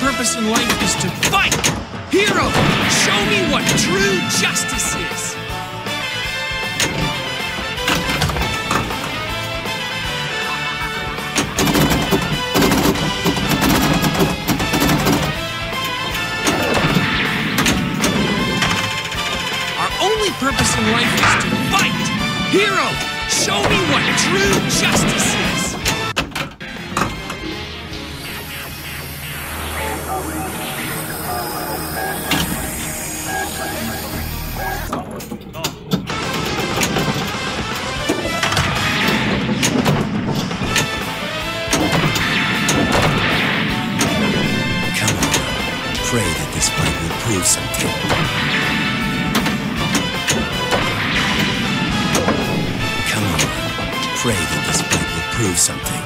Purpose in life is to fight. Hero, show me what true justice is. Our only purpose in life is to fight. Hero, show me what true justice is. I'm afraid that this fight will prove something. Come on, pray that this fight will prove something.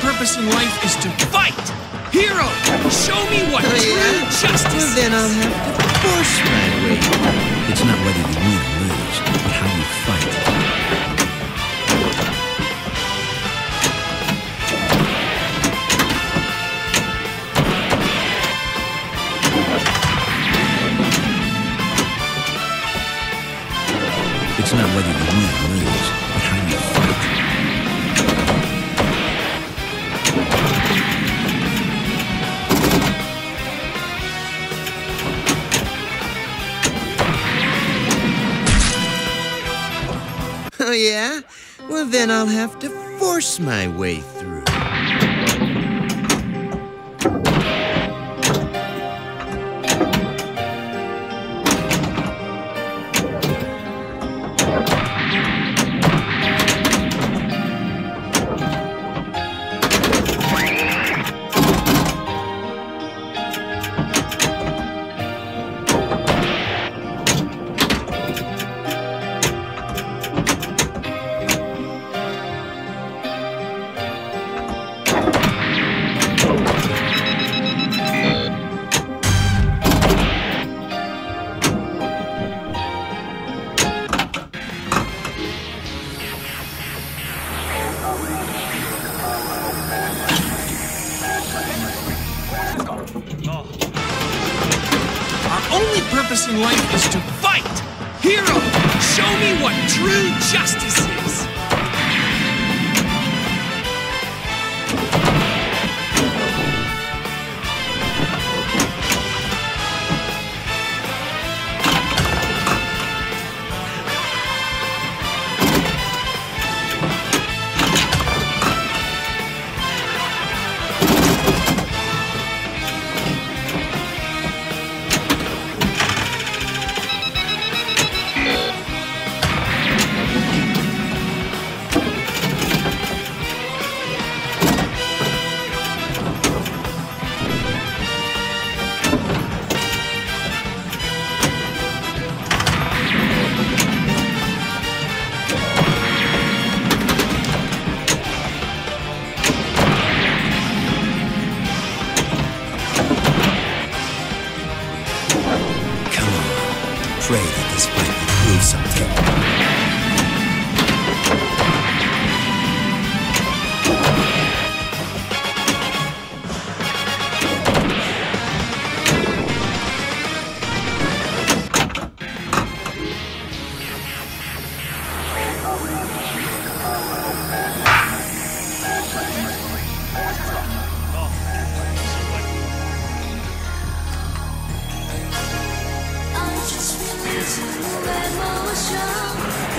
Purpose in life is to fight. Hero, show me what true justice is. Then I'll have to force my way. It's not whether you win or lose, but how you fight. It's not whether you win or lose, but how you fight. Oh, yeah? Well, then I'll have to force my way through. Only purpose in life is to fight. Hero, show me what true justice is. Pray that this fight will prove something. Just feel into emotion.